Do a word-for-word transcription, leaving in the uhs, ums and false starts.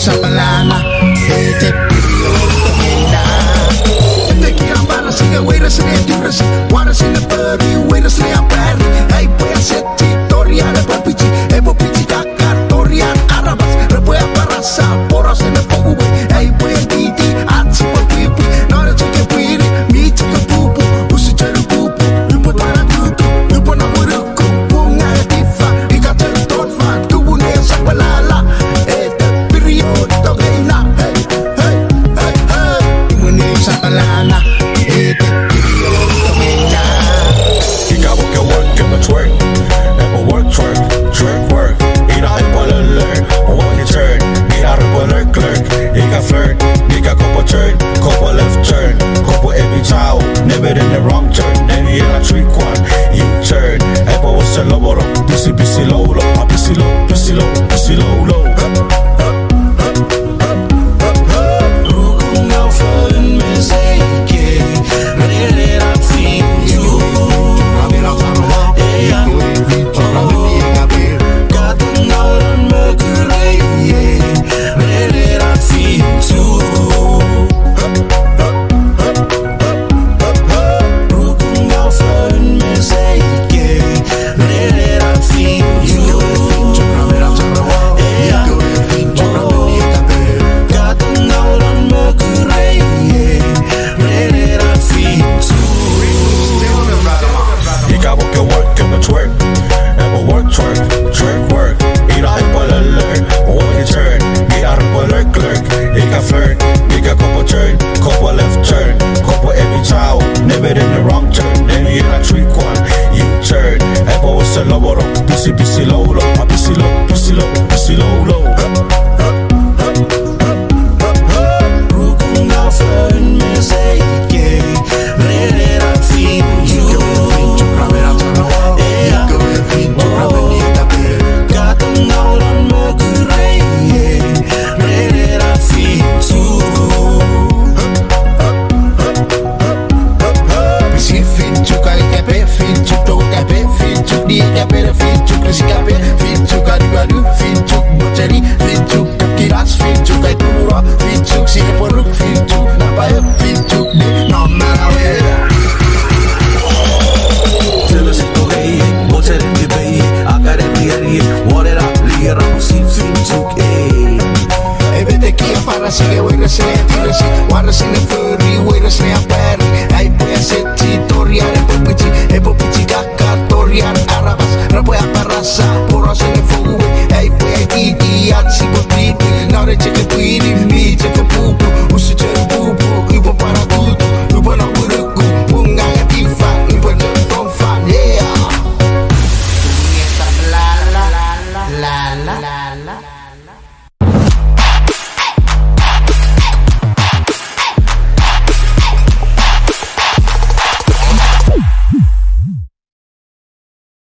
Shabalala.